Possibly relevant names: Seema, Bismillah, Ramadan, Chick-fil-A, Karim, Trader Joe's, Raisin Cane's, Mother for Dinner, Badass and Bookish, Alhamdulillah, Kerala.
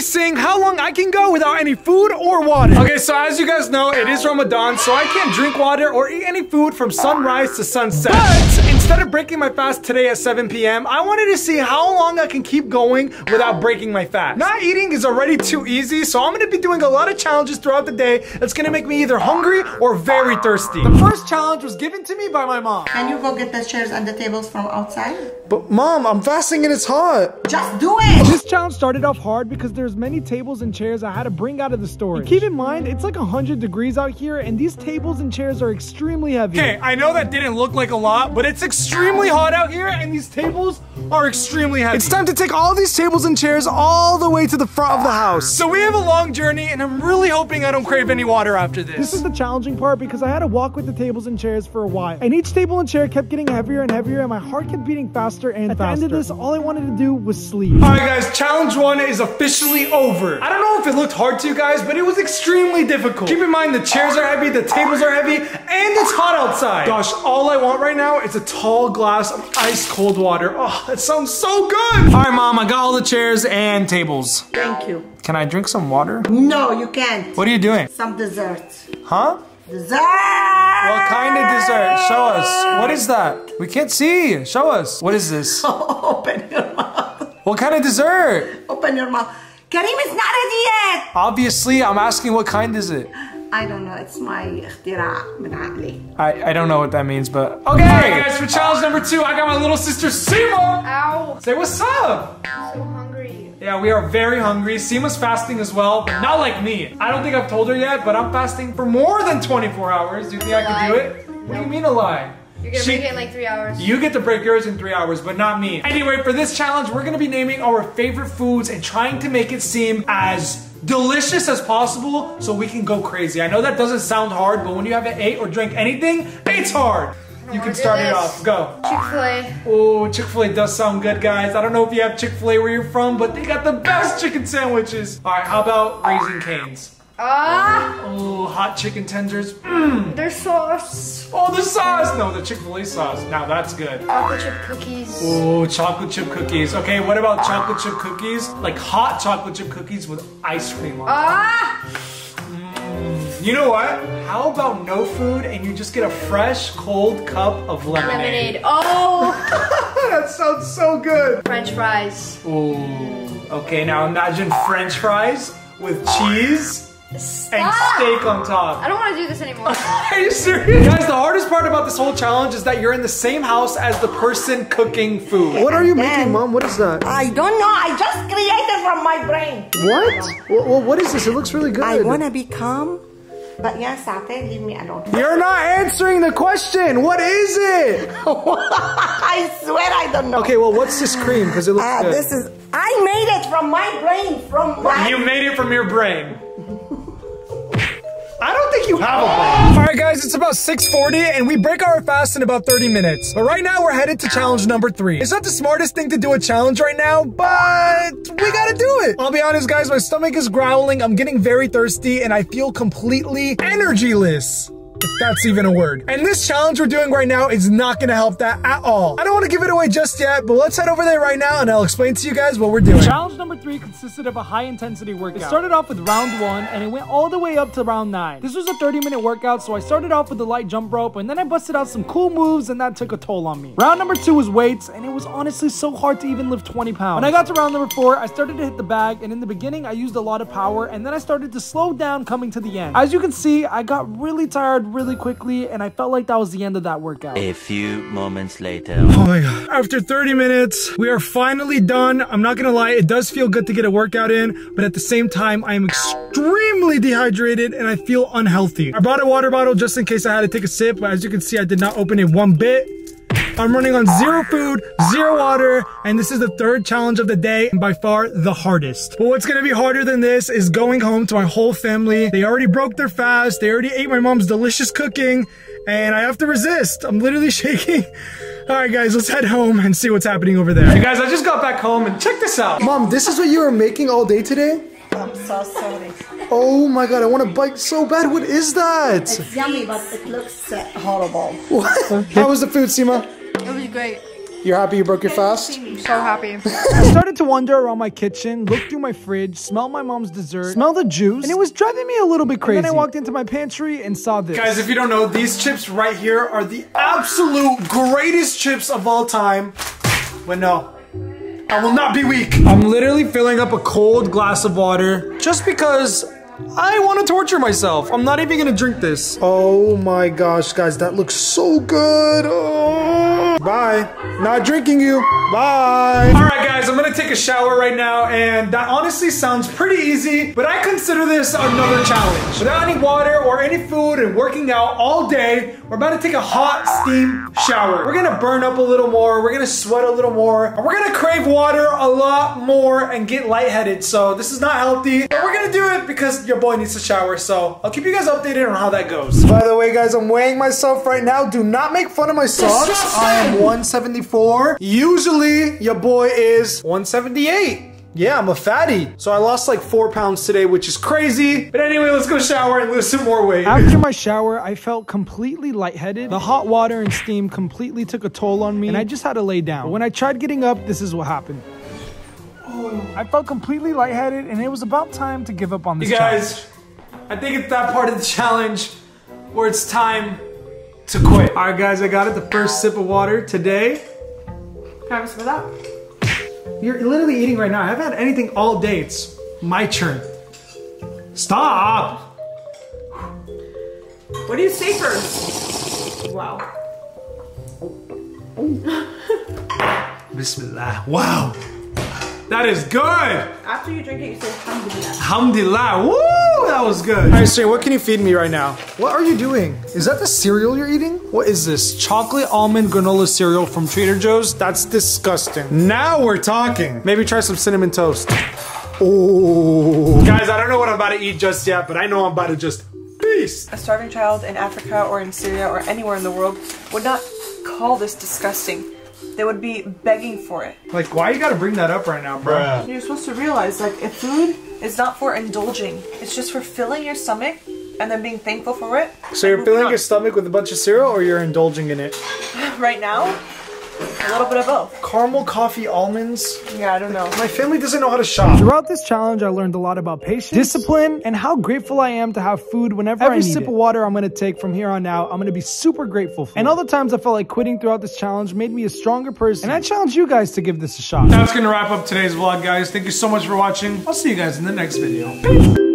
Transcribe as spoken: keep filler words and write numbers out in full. me seeing how long I can go without any food or water. Okay, so as you guys know, it is Ramadan, so I can't drink water or eat any food from sunrise to sunset. But instead of breaking my fast today at seven p m, I wanted to see how long I can keep going without breaking my fast. Not eating is already too easy, so I'm gonna be doing a lot of challenges throughout the day that's gonna make me either hungry or very thirsty. The first challenge was given to me by my mom. Can you go get the chairs and the tables from outside? But mom, I'm fasting and it's hot. Just do it! This challenge started off hard because there's many tables and chairs I had to bring out of the storage. And keep in mind, it's like one hundred degrees out here and these tables and chairs are extremely heavy. Okay, I know that didn't look like a lot, but it's extremely hot out here and these tables are extremely heavy. It's time to take all these tables and chairs all the way to the front of the house. So we have a long journey and I'm really hoping I don't crave any water after this. This is the challenging part because I had to walk with the tables and chairs for a while. And each table and chair kept getting heavier and heavier and my heart kept beating faster and faster. At the end of this, all I wanted to do was sleep. All right guys, challenge one is officially over. I don't know if it looked hard to you guys, but it was extremely difficult. Keep in mind the chairs are heavy, the tables are heavy, and it's hot outside. Gosh, all I want right now is a tall glass of ice cold water. Oh, that sounds so good. All right, mom, I got all the chairs and tables. Thank you. Can I drink some water? No, you can't. What are you doing? Some dessert. Huh? Dessert! What kind of dessert? Show us. What is that? We can't see. Show us. What is this? Open your mouth. What kind of dessert? Open your mouth. Karim is not ready yet. Obviously, I'm asking what kind is it? I don't know. It's my اختراع من عقلي. I I don't know what that means, but okay. All right, guys, for challenge number two, I got my little sister Seema. Ow. Say what's up. I'm so hungry. Yeah, we are very hungry. Seema's fasting as well, but not like me. I don't think I've told her yet, but I'm fasting for more than twenty-four hours. Do you think I can do it? What do you mean a lie? You're gonna she, break it in like three hours. You get to break yours in three hours, but not me. Anyway, for this challenge, we're gonna be naming our favorite foods and trying to make it seem as delicious as possible so we can go crazy. I know that doesn't sound hard, but when you haven't ate or drank anything, it's hard. You can start it off. Go. Chick-fil-A. Oh, Chick-fil-A does sound good, guys. I don't know if you have Chick-fil-A where you're from, but they got the best chicken sandwiches. All right, how about Raisin Cane's? Ah! Oh, hot chicken tenders. Mmm. Their sauce. Oh, the sauce. No, the Chick-fil-A sauce. Now that's good. Chocolate chip cookies. Oh, chocolate chip cookies. Okay, what about chocolate chip cookies? Like hot chocolate chip cookies with ice cream on. Ah! Mm. You know what? How about no food and you just get a fresh, cold cup of lemonade? Lemonade. Oh! That sounds so good. French fries. Oh. Okay, now imagine French fries with cheese. Stop. And steak on top. I don't want to do this anymore. Are you serious? Guys, the hardest part about this whole challenge is that you're in the same house as the person cooking food. What are you making, Mom? What is that? I don't know. I just created from my brain. What? Well, what is this? It looks really good. I want to be calm. But yes, Sate, leave me alone. You're not answering the question. What is it? I swear I don't know. Okay, well, what's this cream? Because it looks uh, good. This is. I made it from my brain. From my. You made it from your brain. I don't think you have a plan. All right, guys, it's about six forty, and we break our fast in about thirty minutes. But right now, we're headed to challenge number three. It's not the smartest thing to do a challenge right now, but we gotta do it. I'll be honest, guys, my stomach is growling. I'm getting very thirsty, and I feel completely energyless. If that's even a word. And this challenge we're doing right now is not gonna help that at all. I don't wanna give it away just yet, but let's head over there right now and I'll explain to you guys what we're doing. Challenge number three consisted of a high intensity workout. It started off with round one and it went all the way up to round nine. This was a thirty minute workout, so I started off with the light jump rope and then I busted out some cool moves and that took a toll on me. Round number two was weights and it was honestly so hard to even lift twenty pounds. When I got to round number four, I started to hit the bag and in the beginning I used a lot of power and then I started to slow down coming to the end. As you can see, I got really tired really quickly and I felt like that was the end of that workout. A few moments later. Oh my god. After thirty minutes, we are finally done. I'm not gonna lie, it does feel good to get a workout in, but at the same time, I am extremely dehydrated and I feel unhealthy. I brought a water bottle just in case I had to take a sip, but as you can see, I did not open it one bit. I'm running on zero food, zero water, and this is the third challenge of the day, and by far the hardest. But what's gonna be harder than this is going home to my whole family. They already broke their fast, they already ate my mom's delicious cooking, and I have to resist. I'm literally shaking. All right, guys, let's head home and see what's happening over there. Hey, guys, I just got back home, and check this out. Mom, this is what you were making all day today? I'm so sorry. Oh my god, I want to bite so bad. What is that? It's yummy, but it looks uh, horrible. What? How was the food, Seema? It was great. You're happy you broke your fast? So happy. I started to wander around my kitchen, look through my fridge, smell my mom's dessert, smell the juice, and it was driving me a little bit crazy. And then I walked into my pantry and saw this. Guys, if you don't know, these chips right here are the absolute greatest chips of all time. But no, I will not be weak. I'm literally filling up a cold glass of water just because I want to torture myself. I'm not even gonna drink this. Oh my gosh, guys, that looks so good. Oh. Bye. Not drinking you. Bye. All right, guys, I'm gonna take a shower right now, and that honestly sounds pretty easy, but I consider this another challenge. Without any water or any food and working out all day, we're about to take a hot steam shower. We're gonna burn up a little more, we're gonna sweat a little more, and we're gonna crave water a lot more and get lightheaded, so this is not healthy, but we're gonna do it because your boy needs to shower, so I'll keep you guys updated on how that goes. By the way, guys, I'm weighing myself right now. Do not make fun of my socks. I am one seventy-four. Usually, your boy is one seventy-eight. Yeah, I'm a fatty. So I lost like four pounds today, which is crazy. But anyway, let's go shower and lose some more weight. After my shower, I felt completely lightheaded. The hot water and steam completely took a toll on me, and I just had to lay down. But when I tried getting up, this is what happened. I felt completely lightheaded, and it was about time to give up on this challenge. You guys, I think it's that part of the challenge where it's time to quit. All right, guys, I got it. The first sip of water today. Can I have a sip of that? You're literally eating right now. I haven't had anything all day. It's my turn. Stop! What do you say first? Wow. Bismillah. Wow. That is good! After you drink it, you say Alhamdulillah. Alhamdulillah, woo! That was good. All right, Shay, what can you feed me right now? What are you doing? Is that the cereal you're eating? What is this? Chocolate almond granola cereal from Trader Joe's? That's disgusting. Now we're talking. Maybe try some cinnamon toast. Oh. Guys, I don't know what I'm about to eat just yet, but I know I'm about to just feast. A starving child in Africa or in Syria or anywhere in the world would not call this disgusting. They would be begging for it. Like, why you gotta bring that up right now, bro? You're supposed to realize, like, if food is not for indulging, it's just for filling your stomach and then being thankful for it. So you're filling your stomach with a bunch of cereal, or you're indulging in it? Right now, a little bit of both. Caramel coffee almonds? Yeah, I don't know. My family doesn't know how to shop. Throughout this challenge, I learned a lot about patience, discipline, and how grateful I am to have food whenever Every I need Every sip it. of water I'm going to take from here on out, I'm going to be super grateful for. And all the times I felt like quitting throughout this challenge made me a stronger person. And I challenge you guys to give this a shot. That's going to wrap up today's vlog, guys. Thank you so much for watching. I'll see you guys in the next video. Peace.